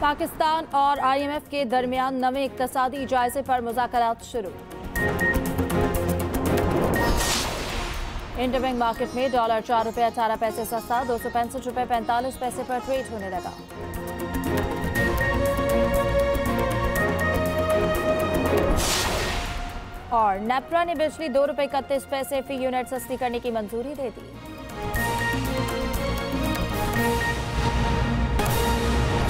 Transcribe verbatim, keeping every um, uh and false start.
पाकिस्तान और I am F के दरमियान नवे इकतसादी जायजे पर मुज़ाकरात शुरू। इंटरबैंक मार्केट में डॉलर चार रुपये अठारह पैसे सस्ता दो सौ पैंसठ रुपये पैंतालीस पैसे पर ट्रेड होने लगा। और नेप्रा ने बिजली दो रुपये इकतीस पैसे फी यूनिट सस्ती करने की मंजूरी दे दी।